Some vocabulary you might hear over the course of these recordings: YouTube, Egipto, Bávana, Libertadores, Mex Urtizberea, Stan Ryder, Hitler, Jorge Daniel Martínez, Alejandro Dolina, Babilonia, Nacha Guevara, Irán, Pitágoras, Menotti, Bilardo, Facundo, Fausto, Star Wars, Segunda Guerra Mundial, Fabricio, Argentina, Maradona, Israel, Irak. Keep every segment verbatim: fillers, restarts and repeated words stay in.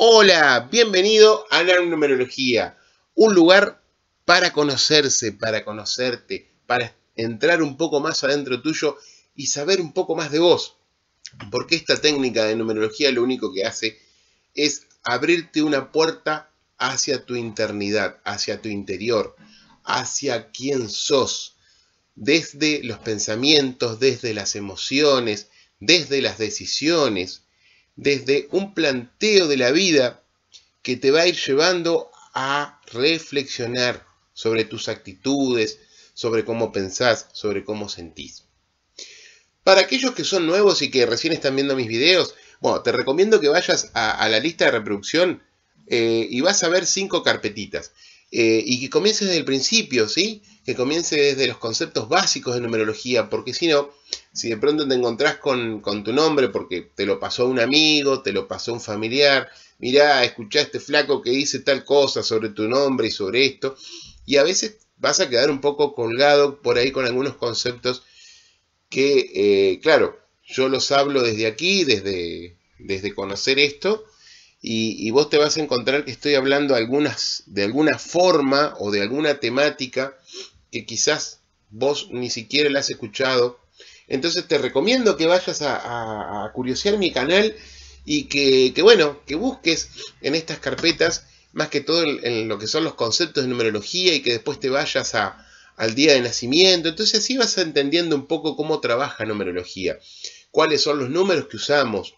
Hola, bienvenido a la numerología, un lugar para conocerse, para conocerte, para entrar un poco más adentro tuyo y saber un poco más de vos. Porque esta técnica de numerología lo único que hace es abrirte una puerta hacia tu internadad, hacia tu interior, hacia quién sos. Desde los pensamientos, desde las emociones, desde las decisiones, desde un planteo de la vida que te va a ir llevando a reflexionar sobre tus actitudes, sobre cómo pensás, sobre cómo sentís. Para aquellos que son nuevos y que recién están viendo mis videos, bueno, te recomiendo que vayas a, a la lista de reproducción eh, y vas a ver cinco carpetitas. Eh, y que comiences desde el principio, ¿sí? Que comiences desde los conceptos básicos de numerología, porque si no, si de pronto te encontrás con, con tu nombre, porque te lo pasó un amigo, te lo pasó un familiar, mirá, escuchá a este flaco que dice tal cosa sobre tu nombre y sobre esto, y a veces vas a quedar un poco colgado por ahí con algunos conceptos que, eh, claro, yo los hablo desde aquí, desde, desde conocer esto, y, y vos te vas a encontrar que estoy hablando algunas, de alguna forma o de alguna temática que quizás vos ni siquiera la has escuchado. Entonces te recomiendo que vayas a, a, a curiosear mi canal y que, que, bueno, que busques en estas carpetas, más que todo en, en lo que son los conceptos de numerología y que después te vayas a... al día de nacimiento. Entonces así vas entendiendo un poco cómo trabaja numerología, cuáles son los números que usamos,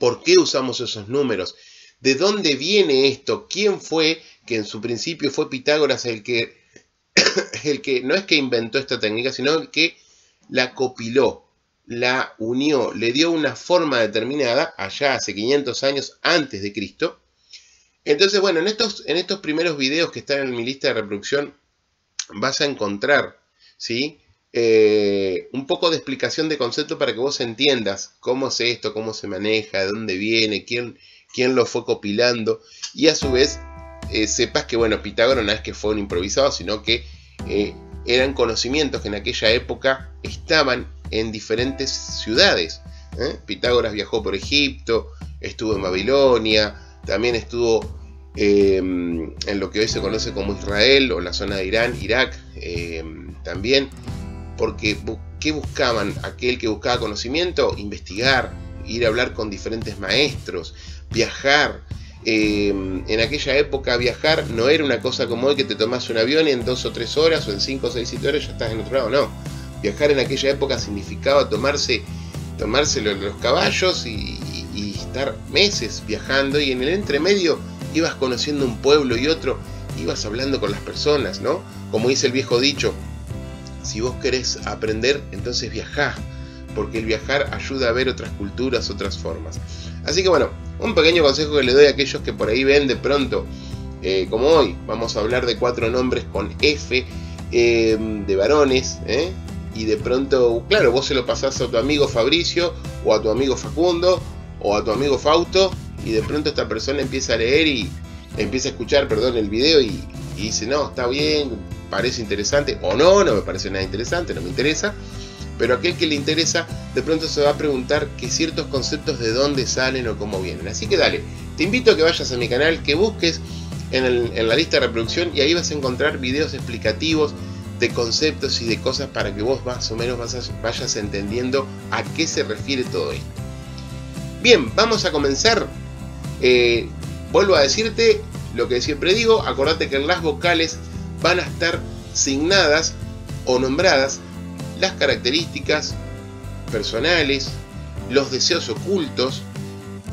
por qué usamos esos números, de dónde viene esto, quién fue, que en su principio fue Pitágoras el que, el que no es que inventó esta técnica, sino el que la copiló, la unió, le dio una forma determinada allá hace quinientos años antes de Cristo. Entonces, bueno, en estos, en estos primeros videos que están en mi lista de reproducción, vas a encontrar, ¿sí? eh, un poco de explicación de concepto para que vos entiendas cómo es esto, cómo se maneja, de dónde viene, quién, quién lo fue copilando. Y a su vez eh, sepas que, bueno, Pitágoras no es que fue un improvisado, sino que eh, eran conocimientos que en aquella época estaban en diferentes ciudades. ¿eh? Pitágoras viajó por Egipto, estuvo en Babilonia, también estuvo... Eh, en lo que hoy se conoce como Israel o la zona de Irán, Irak, eh, también, porque ¿qué buscaban? Aquel que buscaba conocimiento, investigar, ir a hablar con diferentes maestros, viajar. Eh, en aquella época viajar no era una cosa como hoy que te tomas un avión y en dos o tres horas o en cinco o seis siete horas ya estás en otro lado. No, viajar en aquella época significaba tomarse, tomarse los, los caballos y, y, y estar meses viajando, y en el entremedio ibas conociendo un pueblo y otro, ibas hablando con las personas, ¿no? Como dice el viejo dicho, si vos querés aprender, entonces viajá, porque el viajar ayuda a ver otras culturas, otras formas. Así que bueno, un pequeño consejo que le doy a aquellos que por ahí ven de pronto, eh, como hoy, vamos a hablar de cuatro nombres con F, eh, de varones, ¿eh? Y de pronto, claro, vos se lo pasás a tu amigo Fabricio, o a tu amigo Facundo, o a tu amigo Fausto, y de pronto esta persona empieza a leer y empieza a escuchar, perdón, el video y, y dice, no, está bien, parece interesante, o no, no me parece nada interesante, no me interesa. Pero aquel que le interesa, de pronto se va a preguntar que ciertos conceptos de dónde salen o cómo vienen. Así que dale, te invito a que vayas a mi canal, que busques en, el, en la lista de reproducción, y ahí vas a encontrar videos explicativos de conceptos y de cosas para que vos más o menos vas a, vayas entendiendo a qué se refiere todo esto. Bien, vamos a comenzar. Eh, vuelvo a decirte lo que siempre digo, acordate que en las vocales van a estar signadas o nombradas las características personales, los deseos ocultos,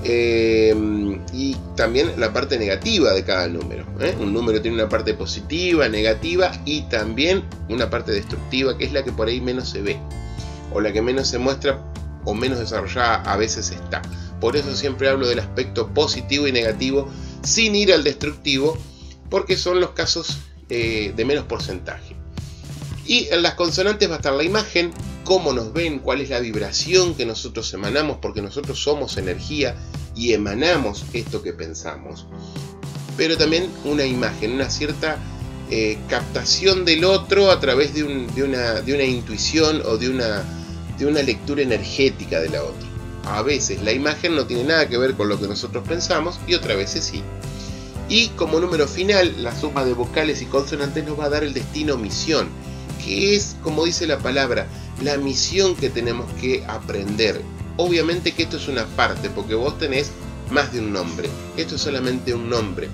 eh, y también la parte negativa de cada número. ¿eh? Un número tiene una parte positiva, negativa y también una parte destructiva, que es la que por ahí menos se ve, o la que menos se muestra o menos desarrollada a veces está. Por eso siempre hablo del aspecto positivo y negativo, sin ir al destructivo, porque son los casos eh, de menos porcentaje. Y en las consonantes va a estar la imagen, cómo nos ven, cuál es la vibración que nosotros emanamos, porque nosotros somos energía y emanamos esto que pensamos. Pero también una imagen, una cierta eh, captación del otro a través de, un, de, una, de una intuición o de una, de una lectura energética de la otra. a veces la imagen no tiene nada que ver con lo que nosotros pensamos y otras veces sí. Y como número final, la suma de vocales y consonantes nos va a dar el destino misión, que es, como dice la palabra, la misión que tenemos que aprender. Obviamente que esto es una parte, porque vos tenés más de un nombre. Esto es solamente un nombre.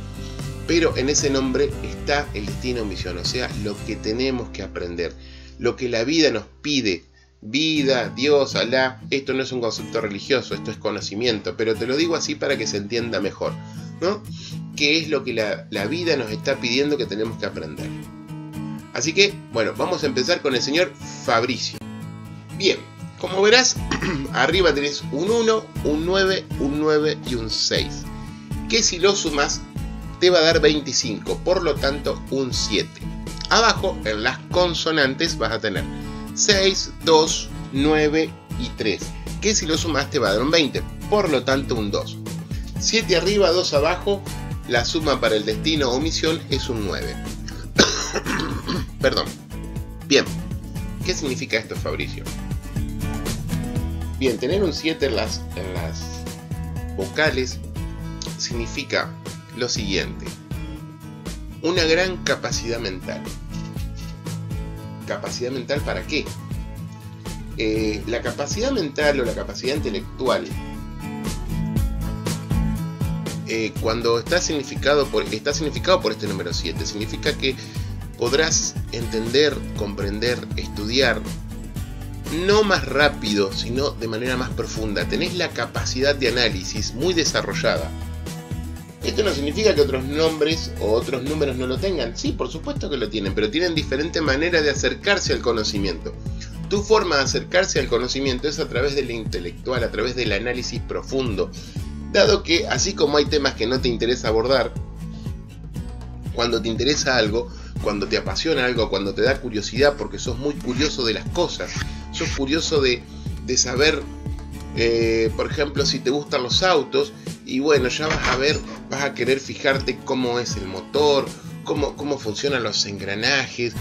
Pero en ese nombre está el destino misión, o sea, lo que tenemos que aprender. Lo que la vida nos pide. Vida, Dios, Alá. Esto no es un concepto religioso, esto es conocimiento. Pero te lo digo así para que se entienda mejor, ¿no? ¿Qué es lo que la, la vida nos está pidiendo que tenemos que aprender? Así que, bueno, vamos a empezar con el señor Fabricio. Bien, como verás, arriba tenés un uno, un nueve, un nueve y un seis. Que si lo sumas, te va a dar veinticinco, por lo tanto un siete. Abajo, en las consonantes, vas a tener seis, dos, nueve y tres. Que si lo sumas, te va a dar un veinte, por lo tanto un dos. siete arriba, dos abajo, la suma para el destino o misión es un nueve. Perdón. Bien, ¿qué significa esto, Fabricio? Bien, tener un siete en las, en las vocales significa lo siguiente: una gran capacidad mental. ¿Capacidad mental para qué? Eh, la capacidad mental o la capacidad intelectual, eh, cuando está significado por, está significado por este número siete, significa que podrás entender, comprender, estudiar, no más rápido, sino de manera más profunda. Tenés la capacidad de análisis muy desarrollada. Esto no significa que otros nombres o otros números no lo tengan. Sí, por supuesto que lo tienen, pero tienen diferente manera de acercarse al conocimiento. Tu forma de acercarse al conocimiento es a través de lo intelectual, a través del análisis profundo. Dado que, así como hay temas que no te interesa abordar, cuando te interesa algo, cuando te apasiona algo, cuando te da curiosidad, porque sos muy curioso de las cosas, sos curioso de, de saber, eh, por ejemplo, si te gustan los autos, y bueno, ya vas a ver, vas a querer fijarte cómo es el motor, cómo, cómo funcionan los engranajes,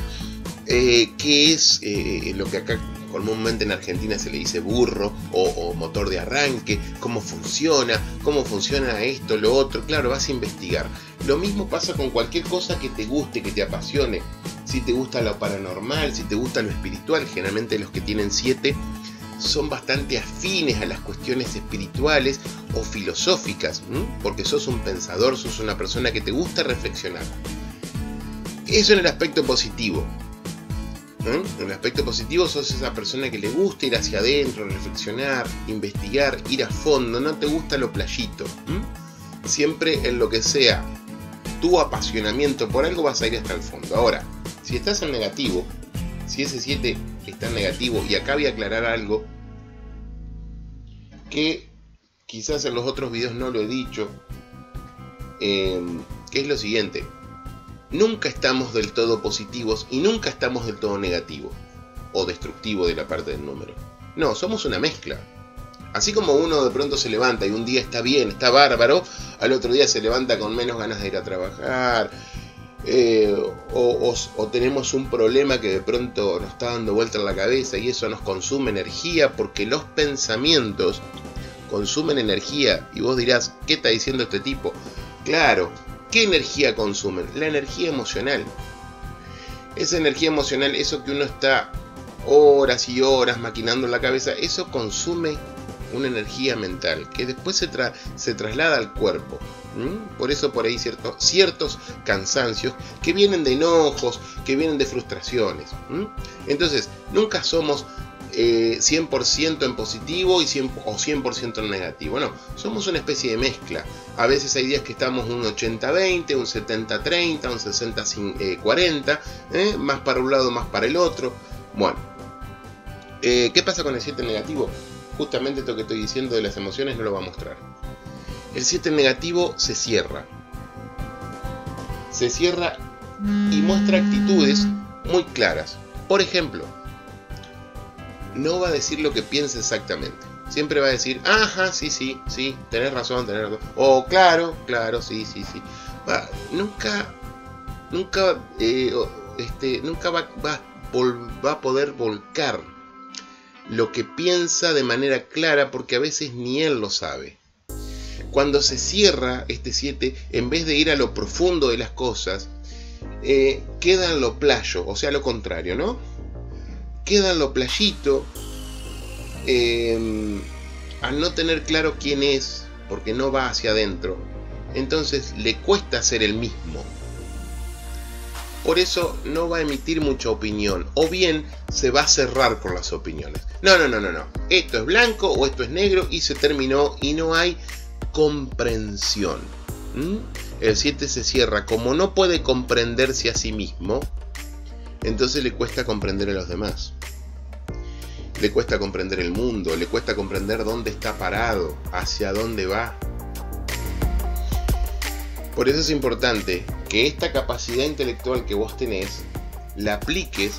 eh, qué es eh, lo que acá comúnmente en Argentina se le dice burro o, o motor de arranque, cómo funciona, cómo funciona esto, lo otro. Claro, vas a investigar. Lo mismo pasa con cualquier cosa que te guste, que te apasione. Si te gusta lo paranormal, si te gusta lo espiritual, generalmente los que tienen siete son bastante afines a las cuestiones espirituales o filosóficas, ¿m? Porque sos un pensador, sos una persona que te gusta reflexionar. Eso en el aspecto positivo. ¿Eh? En el aspecto positivo sos esa persona que le gusta ir hacia adentro, reflexionar, investigar, ir a fondo, no te gusta lo playito. ¿Eh? Siempre en lo que sea tu apasionamiento por algo vas a ir hasta el fondo. Ahora, si estás en negativo, si ese siete está en negativo, y acá voy a aclarar algo que quizás en los otros videos no lo he dicho, eh, que es lo siguiente: nunca estamos del todo positivos y nunca estamos del todo negativo o destructivo de la parte del número. No, somos una mezcla. Así como uno de pronto se levanta y un día está bien, está bárbaro, al otro día se levanta con menos ganas de ir a trabajar, eh, o, o, o tenemos un problema que de pronto nos está dando vuelta en la cabeza y eso nos consume energía, porque los pensamientos consumen energía. Y vos dirás, ¿qué está diciendo este tipo? Claro. ¿Qué energía consumen? La energía emocional. Esa energía emocional, eso que uno está horas y horas maquinando en la cabeza, eso consume una energía mental que después se, tra se traslada al cuerpo. ¿Mm? Por eso por ahí cierto, ciertos cansancios que vienen de enojos, que vienen de frustraciones. ¿Mm? Entonces, nunca somos eh, cien por ciento en positivo y cien por ciento, o cien por ciento en negativo. No, somos una especie de mezcla. A veces hay días que estamos un ochenta veinte, un setenta treinta, un sesenta cuarenta, ¿eh? Más para un lado, más para el otro. Bueno, eh, ¿qué pasa con el siete negativo? Justamente esto que estoy diciendo de las emociones no lo va a mostrar. El siete negativo se cierra. Se cierra y muestra actitudes muy claras. Por ejemplo, no va a decir lo que piensa exactamente. Siempre va a decir, ajá, sí, sí, sí, tenés razón, tenés razón. O claro, claro, sí, sí, sí. Va, nunca, nunca, eh, este, nunca va, va, vol, va a poder volcar lo que piensa de manera clara, porque a veces ni él lo sabe. Cuando se cierra este siete, en vez de ir a lo profundo de las cosas, eh, queda en lo playo, o sea, lo contrario, ¿no? Queda en lo playito, eh, al no tener claro quién es, porque no va hacia adentro. Entonces le cuesta ser el mismo. Por eso no va a emitir mucha opinión, o bien se va a cerrar con las opiniones. No, no, no, no, no. Esto es blanco o esto es negro y se terminó, y no hay comprensión. ¿Mm? El siete se cierra. Como no puede comprenderse a sí mismo, entonces le cuesta comprender a los demás. Le cuesta comprender el mundo, le cuesta comprender dónde está parado, hacia dónde va. Por eso es importante que esta capacidad intelectual que vos tenés la apliques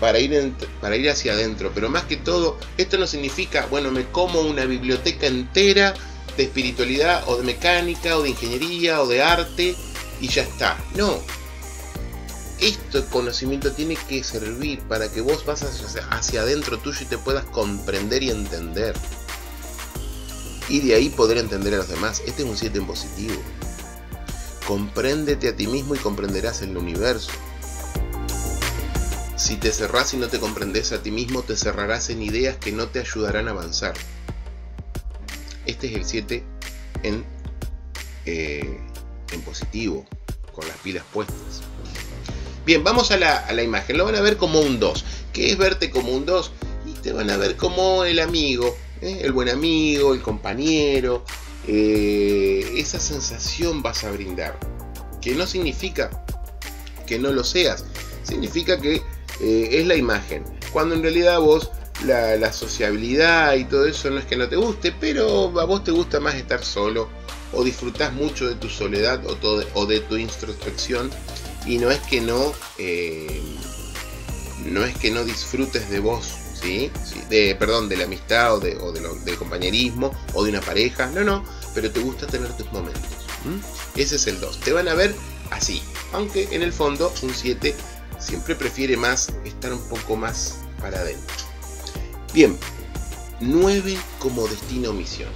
para ir, en, para ir hacia adentro. Pero más que todo, esto no significa, bueno, me como una biblioteca entera de espiritualidad o de mecánica o de ingeniería o de arte y ya está. No. Este conocimiento tiene que servir para que vos vas hacia, hacia adentro tuyo y te puedas comprender y entender. Y de ahí poder entender a los demás. Este es un siete en positivo. Compréndete a ti mismo y comprenderás el universo. Si te cerrás y no te comprendes a ti mismo, te cerrarás en ideas que no te ayudarán a avanzar. Este es el siete en, eh, en positivo, con las pilas puestas. Bien, vamos a la, a la imagen. Lo van a ver como un dos. ¿Qué es verte como un dos? Y te van a ver como el amigo. ¿Eh? El buen amigo, el compañero, eh, esa sensación vas a brindar, que no significa que no lo seas, significa que eh, es la imagen, cuando en realidad vos la, la sociabilidad y todo eso no es que no te guste, pero a vos te gusta más estar solo, o disfrutás mucho de tu soledad o, todo, o de tu introspección, y no es que no eh, no es que no disfrutes de vos. Sí, sí, de, perdón, de la amistad o, de, o de lo, del compañerismo o de una pareja, no, no, pero te gusta tener tus momentos. ¿Mm? Ese es el dos, te van a ver así, aunque en el fondo un siete siempre prefiere más estar un poco más para adentro. Bien, nueve como destino o misión.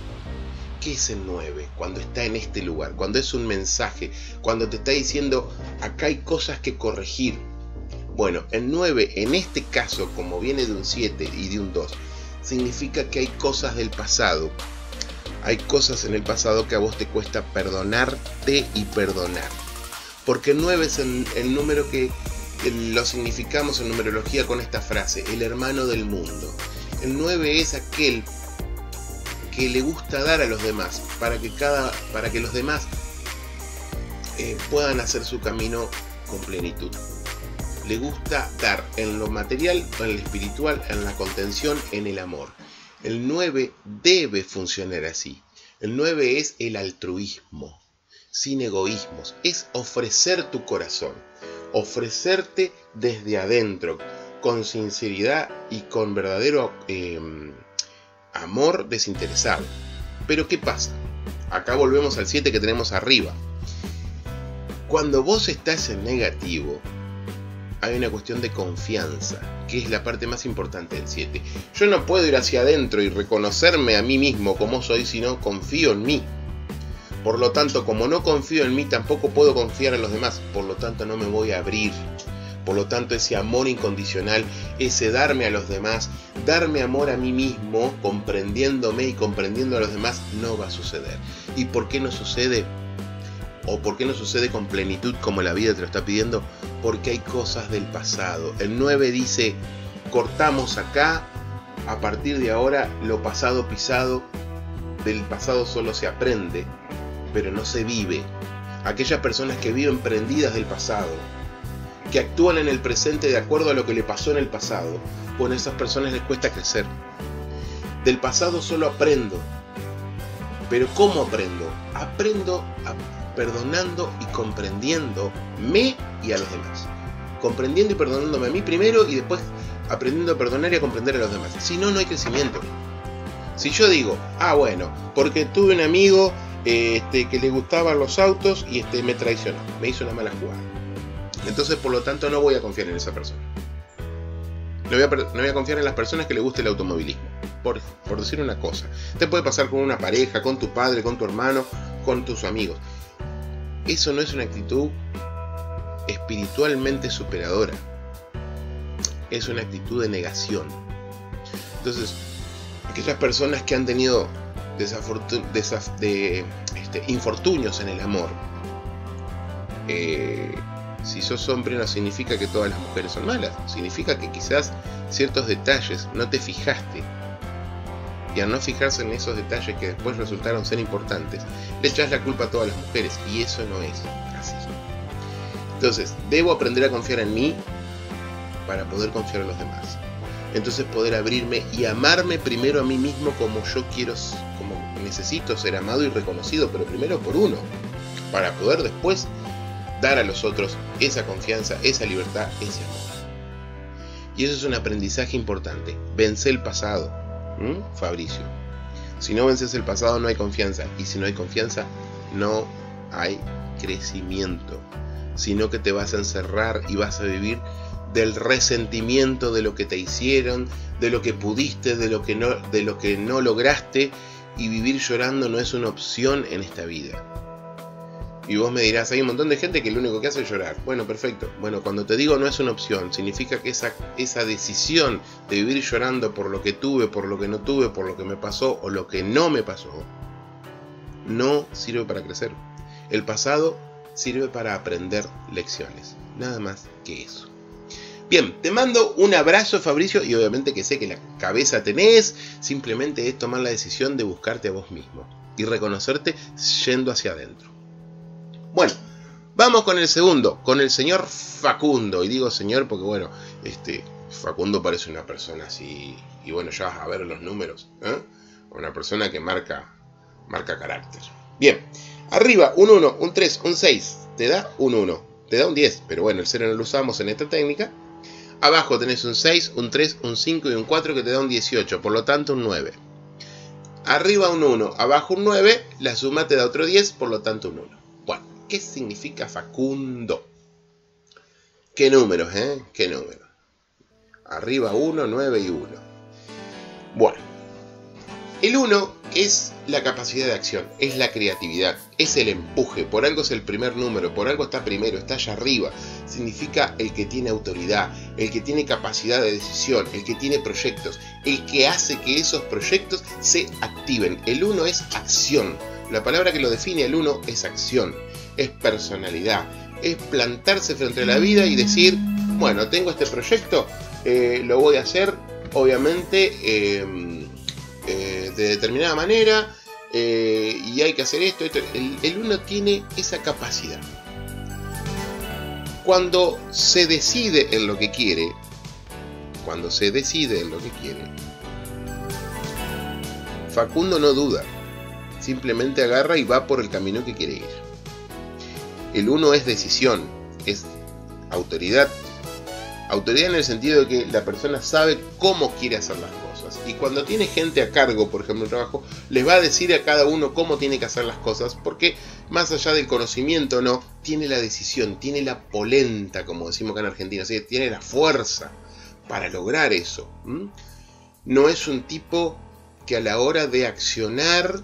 ¿Qué es el nueve? Cuando está en este lugar, cuando es un mensaje, cuando te está diciendo acá hay cosas que corregir. Bueno, el nueve, en este caso, como viene de un siete y de un dos, significa que hay cosas del pasado. Hay cosas en el pasado que a vos te cuesta perdonarte y perdonar. Porque el nueve es el, el número que lo significamos en numerología con esta frase, el hermano del mundo. El nueve es aquel que le gusta dar a los demás, para que, cada, para que los demás eh, puedan hacer su camino con plenitud. Le gusta dar en lo material, en lo espiritual, en la contención, en el amor. El nueve debe funcionar así. El nueve es el altruismo, sin egoísmos. Es ofrecer tu corazón, ofrecerte desde adentro, con sinceridad y con verdadero eh, amor desinteresado. Pero ¿qué pasa? Acá volvemos al siete que tenemos arriba. Cuando vos estás en negativo, hay una cuestión de confianza, que es la parte más importante del siete. Yo no puedo ir hacia adentro y reconocerme a mí mismo como soy si no confío en mí. Por lo tanto, como no confío en mí, tampoco puedo confiar en los demás. Por lo tanto, no me voy a abrir. Por lo tanto, ese amor incondicional, ese darme a los demás, darme amor a mí mismo, comprendiéndome y comprendiendo a los demás, no va a suceder. ¿Y por qué no sucede? ¿O por qué no sucede con plenitud como la vida te lo está pidiendo? Porque hay cosas del pasado. El nueve dice, cortamos acá, a partir de ahora lo pasado pisado, del pasado solo se aprende, pero no se vive. Aquellas personas que viven prendidas del pasado, que actúan en el presente de acuerdo a lo que le pasó en el pasado, bueno, a esas personas les cuesta crecer. Del pasado solo aprendo. Pero ¿cómo aprendo? Aprendo a perdonando y comprendiéndome y a los demás. Comprendiendo y perdonándome a mí primero y después aprendiendo a perdonar y a comprender a los demás. Si no, no hay crecimiento. Si yo digo, ah bueno, porque tuve un amigo eh, este, que le gustaban los autos y este, me traicionó, me hizo una mala jugada. Entonces, por lo tanto, no voy a confiar en esa persona. No voy a, no voy a confiar en las personas que les guste el automovilismo, por, por decir una cosa. Te puede pasar con una pareja, con tu padre, con tu hermano, con tus amigos. Eso no es una actitud espiritualmente superadora. Es una actitud de negación. Entonces, aquellas personas que han tenido desaf de, este, infortunios en el amor, eh, si sos hombre no significa que todas las mujeres son malas, significa que quizás ciertos detalles no te fijaste, y al no fijarse en esos detalles que después resultaron ser importantes, le echás la culpa a todas las mujeres, y eso no es así. Entonces, debo aprender a confiar en mí para poder confiar en los demás. Entonces poder abrirme y amarme primero a mí mismo como yo quiero, como necesito ser amado y reconocido, pero primero por uno, para poder después dar a los otros esa confianza, esa libertad, ese amor. Y eso es un aprendizaje importante. Vence el pasado, ¿Mm? Fabricio. Si no vences el pasado no hay confianza, y si no hay confianza no hay crecimiento, sino que te vas a encerrar y vas a vivir del resentimiento de lo que te hicieron, de lo que pudiste, de lo que no, de lo que no lograste, y vivir llorando no es una opción en esta vida. Y vos me dirás, hay un montón de gente que lo único que hace es llorar. Bueno, perfecto. Bueno, cuando te digo no es una opción, significa que esa, esa decisión de vivir llorando por lo que tuve, por lo que no tuve, por lo que me pasó o lo que no me pasó, no sirve para crecer. El pasado sirve para aprender lecciones. Nada más que eso. Bien, te mando un abrazo, Fabricio, y obviamente que sé que la cabeza tenés, simplemente es tomar la decisión de buscarte a vos mismo y reconocerte yendo hacia adentro. Bueno, vamos con el segundo, con el señor Facundo, y digo señor porque bueno, este Facundo parece una persona así, y bueno, ya vas a ver los números, ¿eh? Una persona que marca, marca carácter. Bien, arriba un uno, un tres, un seis, te da un uno, te da un diez, pero bueno, el cero no lo usamos en esta técnica. Abajo tenés un seis, un tres, un cinco y un cuatro que te da un dieciocho, por lo tanto un nueve. Arriba un uno, abajo un nueve, la suma te da otro diez, por lo tanto un uno. Bueno, ¿qué significa Facundo? ¿Qué números, eh? ¿Qué números? Arriba uno, nueve y uno. Bueno, el uno es la capacidad de acción, es la creatividad, es el empuje. Por algo es el primer número, por algo está primero, está allá arriba. Significa el que tiene autoridad, el que tiene capacidad de decisión, el que tiene proyectos, el que hace que esos proyectos se activen. El uno es acción. La palabra que lo define el uno es acción, es personalidad, es plantarse frente a la vida y decir, bueno, tengo este proyecto, eh, lo voy a hacer, obviamente, eh, Eh, de determinada manera, eh, y hay que hacer esto, esto. El, el uno tiene esa capacidad. Cuando se decide en lo que quiere, cuando se decide en lo que quiere, Facundo no duda, simplemente agarra y va por el camino que quiere ir. El uno es decisión, es autoridad. Autoridad en el sentido de que la persona sabe cómo quiere hacer las cosas. Y cuando tiene gente a cargo, por ejemplo, el trabajo, les va a decir a cada uno cómo tiene que hacer las cosas. Porque más allá del conocimiento, no, tiene la decisión, tiene la polenta, como decimos acá en Argentina. Así que tiene la fuerza para lograr eso. ¿Mm? No es un tipo que a la hora de accionar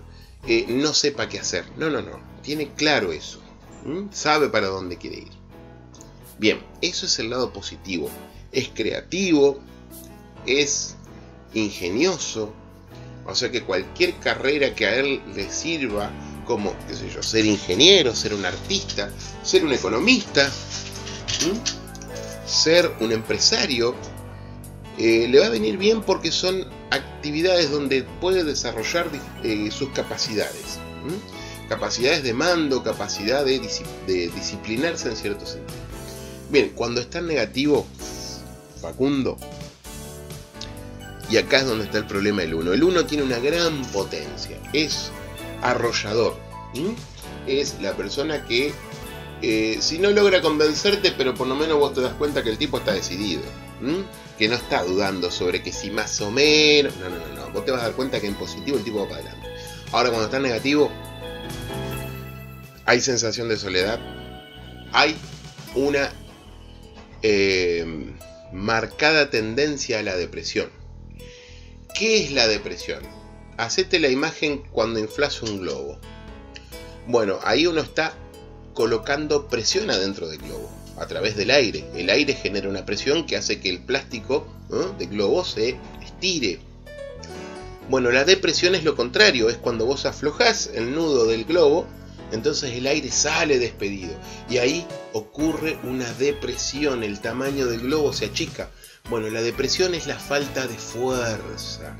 eh, no sepa qué hacer. No, no, no. Tiene claro eso. ¿Mm? Sabe para dónde quiere ir. Bien, eso es el lado positivo. Es creativo, es ingenioso. O sea que cualquier carrera que a él le sirva, como, qué sé yo, ser ingeniero, ser un artista, ser un economista, ¿sí? Ser un empresario, eh, le va a venir bien porque son actividades donde puede desarrollar eh, sus capacidades. ¿Sí? Capacidades de mando, capacidad de, de disciplinarse en cierto sentido. Bien, cuando está en negativo, Facundo, y acá es donde está el problema del uno. El uno tiene una gran potencia, es arrollador, ¿sí? Es la persona que, eh, si no logra convencerte, pero por lo menos vos te das cuenta que el tipo está decidido, ¿sí? Que no está dudando sobre que si más o menos, no, no, no, no, vos te vas a dar cuenta que en positivo el tipo va para adelante. Ahora cuando está en negativo, hay sensación de soledad, hay una... Eh, marcada tendencia a la depresión. ¿Qué es la depresión? Hacete la imagen cuando inflas un globo. Bueno, ahí uno está colocando presión adentro del globo, a través del aire. El aire genera una presión que hace que el plástico, ¿no?, del globo se estire. Bueno, la depresión es lo contrario, es cuando vos aflojás el nudo del globo, entonces el aire sale despedido. Y ahí ocurre una depresión, el tamaño del globo se achica. Bueno, la depresión es la falta de fuerza.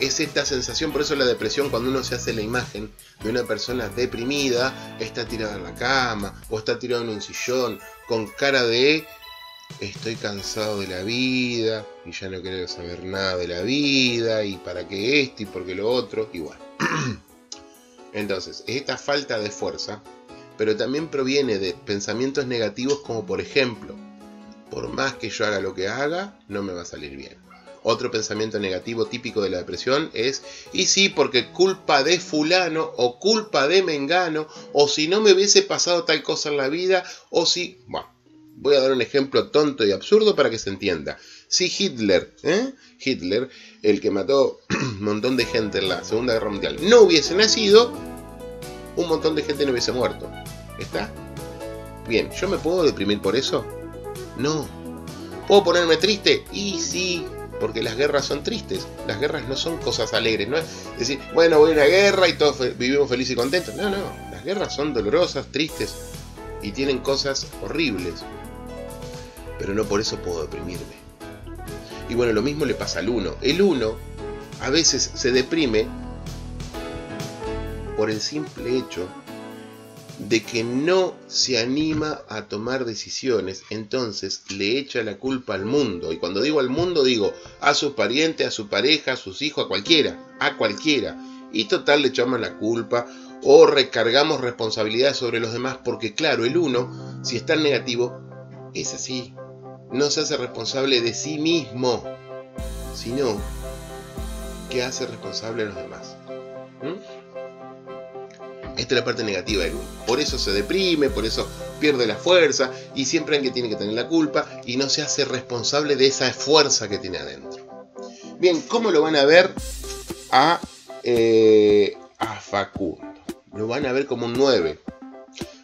Es esta sensación, por eso la depresión, cuando uno se hace la imagen de una persona deprimida, está tirada en la cama, o está tirada en un sillón, con cara de estoy cansado de la vida, y ya no quiero saber nada de la vida, y para qué esto, y por qué lo otro, igual. Entonces, es esta falta de fuerza, pero también proviene de pensamientos negativos como, por ejemplo, por más que yo haga lo que haga, no me va a salir bien. Otro pensamiento negativo típico de la depresión es, y sí, porque culpa de fulano, o culpa de mengano, o si no me hubiese pasado tal cosa en la vida, o si... Bueno, voy a dar un ejemplo tonto y absurdo para que se entienda. Si Hitler, ¿eh? Hitler, el que mató un montón de gente en la Segunda Guerra Mundial, no hubiese nacido, un montón de gente no hubiese muerto. ¿Está? Bien, ¿yo me puedo deprimir por eso? No. ¿Puedo ponerme triste? Y sí... Porque las guerras son tristes, las guerras no son cosas alegres, no es decir, bueno, voy a una guerra y todos fe vivimos felices y contentos. No, no, las guerras son dolorosas, tristes y tienen cosas horribles. Pero no por eso puedo deprimirme. Y bueno, lo mismo le pasa al uno. El uno a veces se deprime por el simple hecho de que no se anima a tomar decisiones, entonces le echa la culpa al mundo. Y cuando digo al mundo, digo a sus parientes, a su pareja, a sus hijos, a cualquiera, a cualquiera. Y total le echamos la culpa o recargamos responsabilidad sobre los demás porque claro, el uno, si está en negativo, es así. No se hace responsable de sí mismo, sino que hace responsable a los demás. ¿Mm? Esta es la parte negativa del uno. Por eso se deprime, por eso pierde la fuerza y siempre que tiene que tener la culpa y no se hace responsable de esa fuerza que tiene adentro. Bien, ¿cómo lo van a ver a, eh, a Facundo? Lo van a ver como un nueve.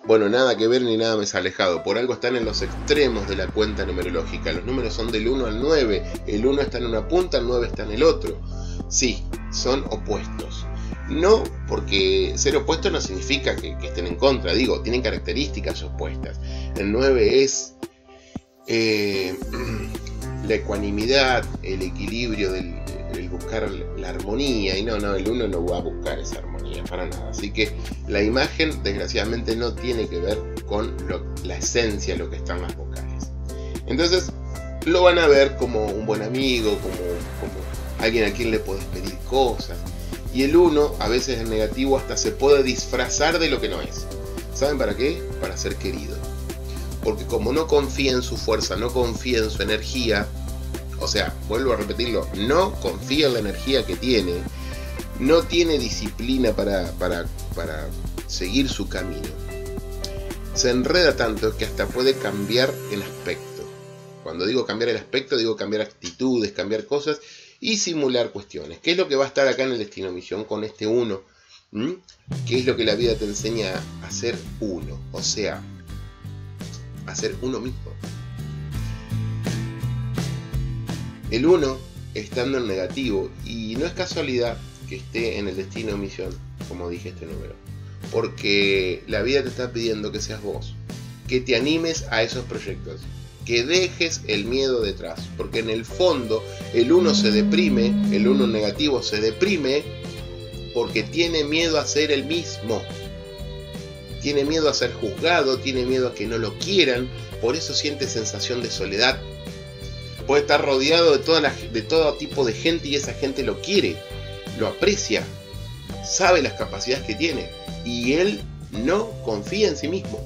Bueno, nada que ver ni nada más alejado. Por algo están en los extremos de la cuenta numerológica. Los números son del uno al nueve. El uno está en una punta, el nueve está en el otro. Sí, son opuestos. No, porque ser opuesto no significa que, que estén en contra, digo, tienen características opuestas. El nueve es eh, la ecuanimidad, el equilibrio, del, el buscar la armonía, y no, no, el uno no va a buscar esa armonía para nada. Así que la imagen, desgraciadamente, no tiene que ver con lo, la esencia, lo que están las vocales. Entonces, lo van a ver como un buen amigo, como, como alguien a quien le podés pedir cosas. Y el uno, a veces el negativo, hasta se puede disfrazar de lo que no es. ¿Saben para qué? Para ser querido. Porque como no confía en su fuerza, no confía en su energía, o sea, vuelvo a repetirlo, no confía en la energía que tiene, no tiene disciplina para, para, para seguir su camino. Se enreda tanto que hasta puede cambiar el aspecto. Cuando digo cambiar el aspecto, digo cambiar actitudes, cambiar cosas... y simular cuestiones. ¿Qué es lo que va a estar acá en el destino misión con este uno? ¿Mm? ¿Qué es lo que la vida te enseña a ser uno? O sea, a ser uno mismo. El uno, estando en negativo, y no es casualidad que esté en el destino misión, como dije este número, porque la vida te está pidiendo que seas vos, que te animes a esos proyectos, que dejes el miedo detrás, porque en el fondo el uno se deprime, el uno negativo se deprime porque tiene miedo a ser el mismo, tiene miedo a ser juzgado, tiene miedo a que no lo quieran, por eso siente sensación de soledad, puede estar rodeado de, toda la, de todo tipo de gente y esa gente lo quiere, lo aprecia, sabe las capacidades que tiene y él no confía en sí mismo.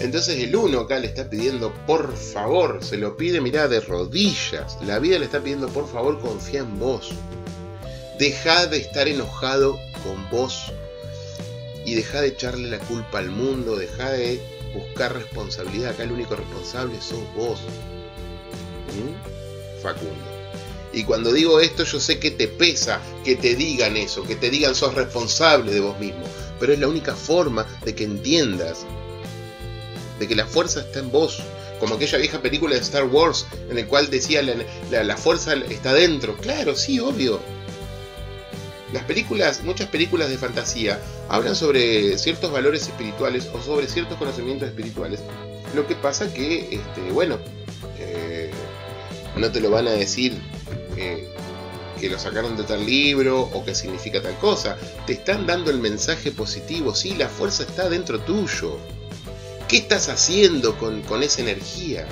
Entonces el uno acá le está pidiendo, por favor, se lo pide, mirá, de rodillas. La vida le está pidiendo, por favor, confía en vos. Dejá de estar enojado con vos. Y dejá de echarle la culpa al mundo, dejá de buscar responsabilidad. Acá el único responsable sos vos, ¿Mm? Facundo. Y cuando digo esto, yo sé que te pesa que te digan eso, que te digan sos responsable de vos mismo. Pero es la única forma de que entiendas de que la fuerza está en vos. Como aquella vieja película de Star Wars en la cual decía la, la, la fuerza está dentro. Claro, sí, obvio. Las películas, muchas películas de fantasía hablan sobre ciertos valores espirituales o sobre ciertos conocimientos espirituales. Lo que pasa que, este, bueno, eh, no te lo van a decir... Eh, que lo sacaron de tal libro o que significa tal cosa. Te están dando el mensaje positivo. Sí, la fuerza está dentro tuyo. ¿Qué estás haciendo con, con esa energía?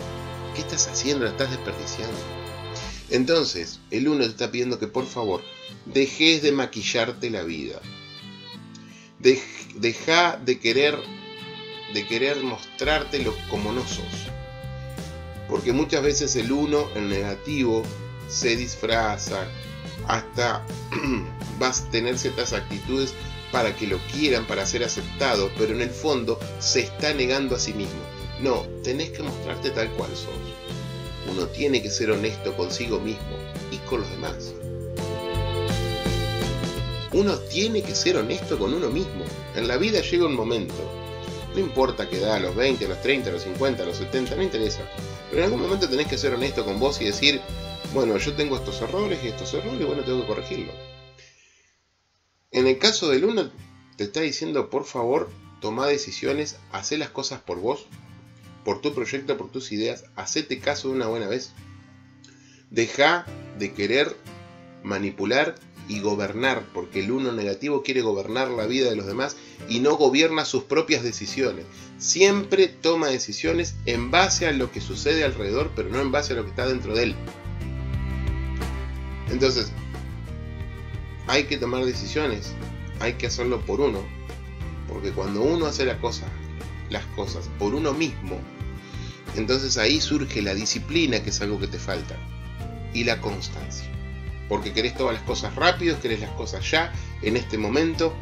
¿Qué estás haciendo? La estás desperdiciando. Entonces, el uno te está pidiendo que por favor dejes de maquillarte la vida. Dej, deja de querer, de querer mostrártelo como no sos. Porque muchas veces el uno, el negativo, se disfraza, hasta vas a tener ciertas actitudes para que lo quieran, para ser aceptado, pero en el fondo se está negando a sí mismo. No, tenés que mostrarte tal cual sos. Uno tiene que ser honesto consigo mismo y con los demás. Uno tiene que ser honesto con uno mismo. En la vida llega un momento, no importa qué edad, los veinte, los treinta, los cincuenta, los setenta, no interesa, pero en algún momento tenés que ser honesto con vos y decir: bueno, yo tengo estos errores y estos errores, y bueno, tengo que corregirlo. En el caso del uno, te está diciendo, por favor, toma decisiones, hacé las cosas por vos, por tu proyecto, por tus ideas, hacete caso de una buena vez. Deja de querer manipular y gobernar, porque el uno negativo quiere gobernar la vida de los demás y no gobierna sus propias decisiones. Siempre toma decisiones en base a lo que sucede alrededor, pero no en base a lo que está dentro de él. Entonces, hay que tomar decisiones, hay que hacerlo por uno, porque cuando uno hace las cosas, las cosas por uno mismo, entonces ahí surge la disciplina, que es algo que te falta, y la constancia, porque querés todas las cosas rápido, querés las cosas ya, en este momento,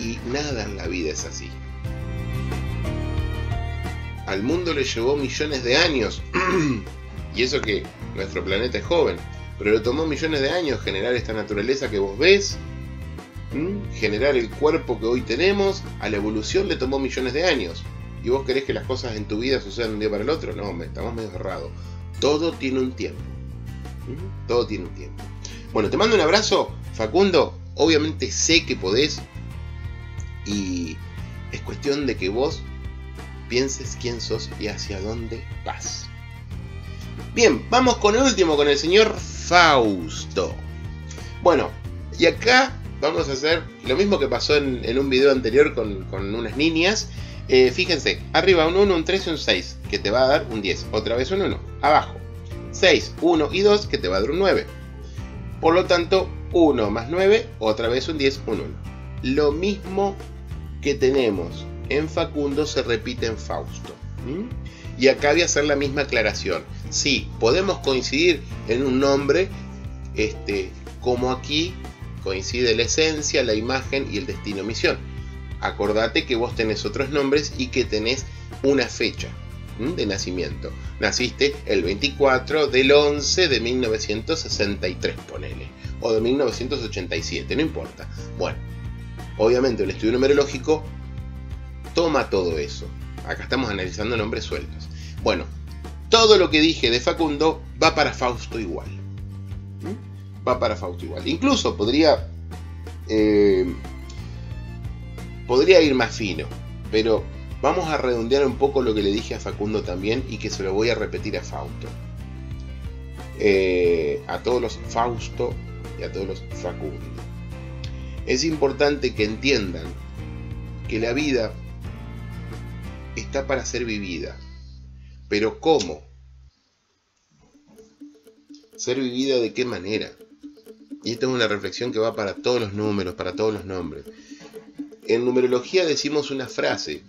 y nada en la vida es así. Al mundo le llevó millones de años, y eso que nuestro planeta es joven, pero le tomó millones de años generar esta naturaleza que vos ves, ¿m? Generar el cuerpo que hoy tenemos. A la evolución le tomó millones de años. ¿Y vos querés que las cosas en tu vida sucedan de un día para el otro? No, me, estamos medio errados. Todo tiene un tiempo. ¿M? Todo tiene un tiempo. Bueno, te mando un abrazo, Facundo. Obviamente sé que podés. Y es cuestión de que vos pienses quién sos y hacia dónde vas. Bien, vamos con el último, con el señor Fausto. Bueno, y acá vamos a hacer lo mismo que pasó en, en un video anterior con, con unas niñas. Eh, fíjense, arriba un uno, un tres y un seis, que te va a dar un diez. Otra vez un uno. Abajo, seis, uno y dos, que te va a dar un nueve. Por lo tanto, uno más nueve, otra vez un diez, un uno. Lo mismo que tenemos en Facundo se repite en Fausto. ¿Mm? Y acá voy a hacer la misma aclaración. Sí, podemos coincidir en un nombre, este, como aquí coincide la esencia, la imagen y el destino misión. Acordate que vos tenés otros nombres y que tenés una fecha de nacimiento. Naciste el veinticuatro del once de mil novecientos sesenta y tres, ponele, o de mil novecientos ochenta y siete, no importa. Bueno, obviamente el estudio numerológico toma todo eso. Acá estamos analizando nombres sueltos. Bueno, todo lo que dije de Facundo va para Fausto igual. ¿Mm? Va para Fausto igual. Incluso podría, eh, podría ir más fino, pero vamos a redondear un poco lo que le dije a Facundo también y que se lo voy a repetir a Fausto. Eh, a todos los Fausto y a todos los Facundo. Es importante que entiendan que la vida está para ser vivida, pero ¿cómo? ¿Ser vivida de qué manera? Y esta es una reflexión que va para todos los números, para todos los nombres. En numerología decimos una frase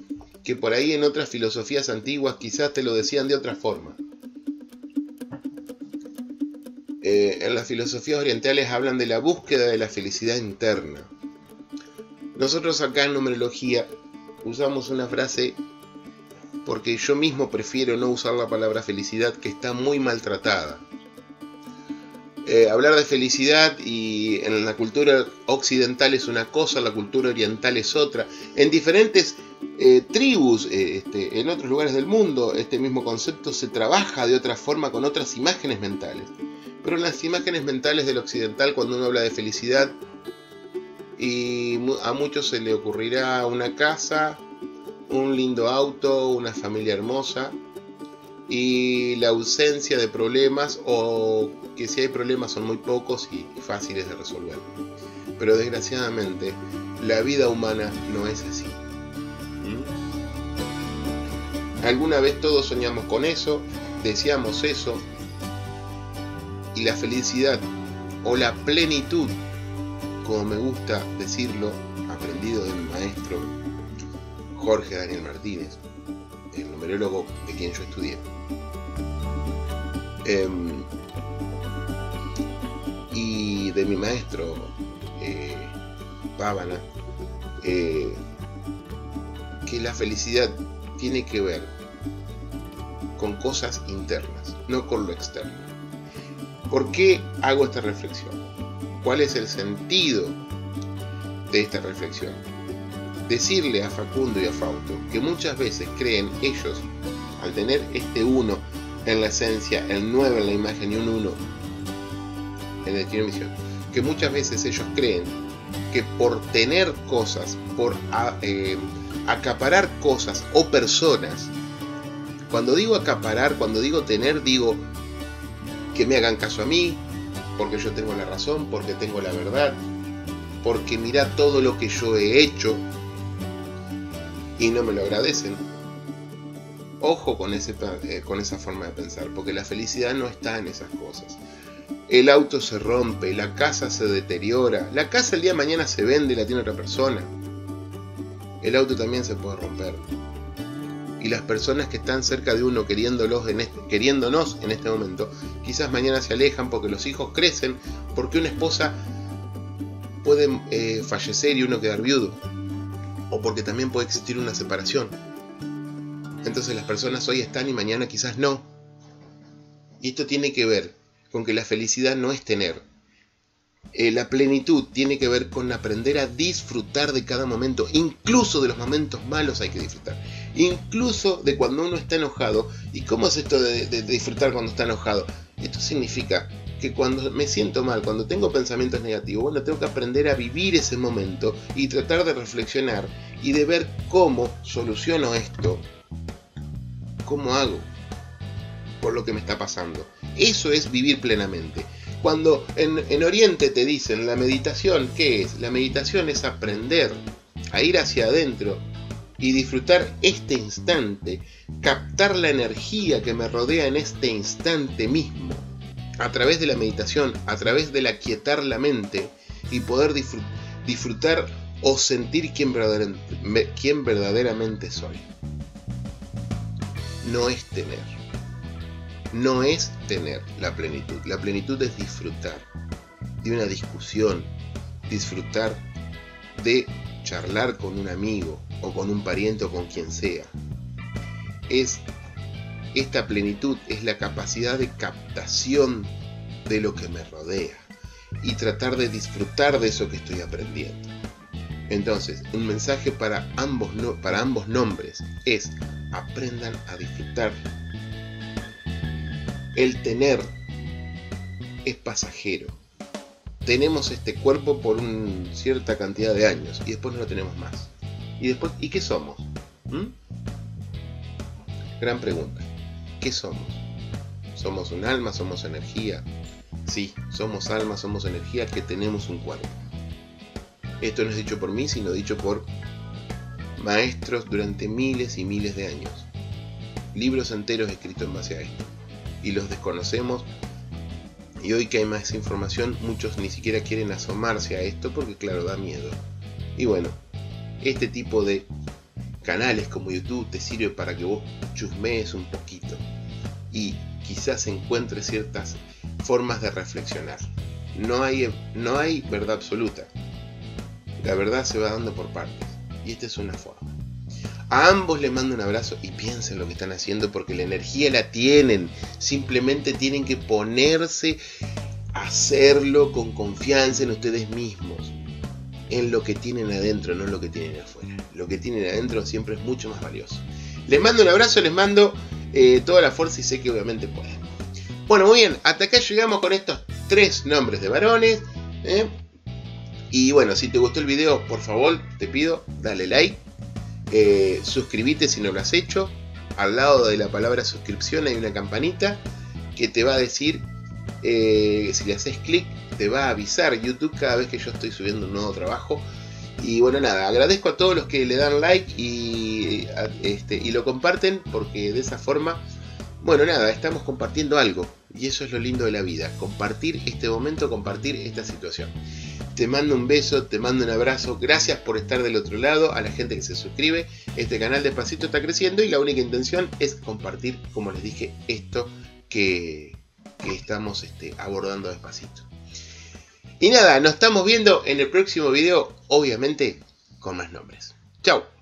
que por ahí en otras filosofías antiguas quizás te lo decían de otra forma. Eh, en las filosofías orientales hablan de la búsqueda de la felicidad interna. Nosotros acá en numerología usamos una frase porque yo mismo prefiero no usar la palabra felicidad, que está muy maltratada. Eh, hablar de felicidad y en la cultura occidental es una cosa, la cultura oriental es otra. En diferentes eh, tribus, eh, este, en otros lugares del mundo, este mismo concepto se trabaja de otra forma con otras imágenes mentales. Pero en las imágenes mentales del occidental, cuando uno habla de felicidad, y a muchos se le ocurrirá una casa, un lindo auto, una familia hermosa, y la ausencia de problemas, o que si hay problemas son muy pocos y fáciles de resolver. Pero desgraciadamente la vida humana no es así. ¿Mm? Alguna vez todos soñamos con eso, deseamos eso, y la felicidad o la plenitud, como me gusta decirlo, aprendido del maestro Jorge Daniel Martínez, el numerólogo de quien yo estudié. Eh, y de mi maestro eh, Bávana, eh, que la felicidad tiene que ver con cosas internas, no con lo externo. ¿Por qué hago esta reflexión? ¿Cuál es el sentido de esta reflexión? Decirle a Facundo y a Fausto que muchas veces creen ellos, al tener este uno en la esencia, el nueve en la imagen y un uno en el destino y misión, que muchas veces ellos creen que por tener cosas, por eh, acaparar cosas o personas, cuando digo acaparar, cuando digo tener, digo que me hagan caso a mí, porque yo tengo la razón, porque tengo la verdad, porque mirá todo lo que yo he hecho, y no me lo agradecen. Ojo con, ese, eh, con esa forma de pensar, porque la felicidad no está en esas cosas. El auto se rompe, la casa se deteriora, la casa el día de mañana se vende y la tiene otra persona. El auto también se puede romper. Y las personas que están cerca de uno queriéndolos en este, queriéndonos en este momento, quizás mañana se alejan porque los hijos crecen, porque una esposa puede eh, fallecer y uno quedar viudo, o porque también puede existir una separación. Entonces las personas hoy están y mañana quizás no. Y esto tiene que ver con que la felicidad no es tener. Eh, la plenitud tiene que ver con aprender a disfrutar de cada momento. Incluso de los momentos malos hay que disfrutar. Incluso de cuando uno está enojado. ¿Y cómo es esto de, de, de disfrutar cuando está enojado? Esto significa que cuando me siento mal, cuando tengo pensamientos negativos, bueno, tengo que aprender a vivir ese momento y tratar de reflexionar y de ver cómo soluciono esto, cómo hago por lo que me está pasando. Eso es vivir plenamente. Cuando en, en Oriente te dicen la meditación, ¿qué es? La meditación es aprender a ir hacia adentro y disfrutar este instante, captar la energía que me rodea en este instante mismo, a través de la meditación, a través del aquietar la mente y poder disfr- disfrutar o sentir quién verdader- me- quién verdaderamente soy. No es tener, no es tener la plenitud. La plenitud es disfrutar de una discusión, disfrutar de charlar con un amigo o con un pariente o con quien sea. Es esta plenitud, es la capacidad de captación de lo que me rodea y tratar de disfrutar de eso que estoy aprendiendo. Entonces, un mensaje para ambos, no, para ambos nombres es: aprendan a disfrutar. El tener es pasajero. Tenemos este cuerpo por una cierta cantidad de años y después no lo tenemos más. ¿Y después? ¿Y qué somos? ¿Mm? Gran pregunta. ¿Qué somos? ¿Somos un alma? ¿Somos energía? Sí, somos alma, somos energía, que tenemos un cuerpo. Esto no es dicho por mí, sino dicho por maestros durante miles y miles de años. Libros enteros escritos en base a esto. Y los desconocemos. Y hoy que hay más información, muchos ni siquiera quieren asomarse a esto porque, claro, da miedo. Y bueno, este tipo de canales como YouTube te sirve para que vos chusmees un poquito y quizás encuentres ciertas formas de reflexionar. No hay, no hay verdad absoluta. La verdad se va dando por partes y esta es una forma. A ambos les mando un abrazo y piensen lo que están haciendo, porque la energía la tienen. Simplemente tienen que ponerse a hacerlo con confianza en ustedes mismos, en lo que tienen adentro, no en lo que tienen afuera. Lo que tienen adentro siempre es mucho más valioso. Les mando un abrazo, les mando eh, toda la fuerza y sé que obviamente pueden. Bueno, muy bien, hasta acá llegamos con estos tres nombres de varones. ¿eh? Y bueno, si te gustó el video, por favor, te pido, dale like. Eh, suscríbete si no lo has hecho. Al lado de la palabra suscripción hay una campanita que te va a decir, eh, si le haces clic, te va a avisar YouTube cada vez que yo estoy subiendo un nuevo trabajo. Y bueno, nada, agradezco a todos los que le dan like y, este, y lo comparten, porque de esa forma, bueno, nada, estamos compartiendo algo. Y eso es lo lindo de la vida, compartir este momento, compartir esta situación. Te mando un beso, te mando un abrazo, gracias por estar del otro lado, a la gente que se suscribe. Este canal despacito está creciendo y la única intención es compartir, como les dije, esto que, que estamos este, abordando despacito. Y nada, nos estamos viendo en el próximo video, obviamente con más nombres. Chau.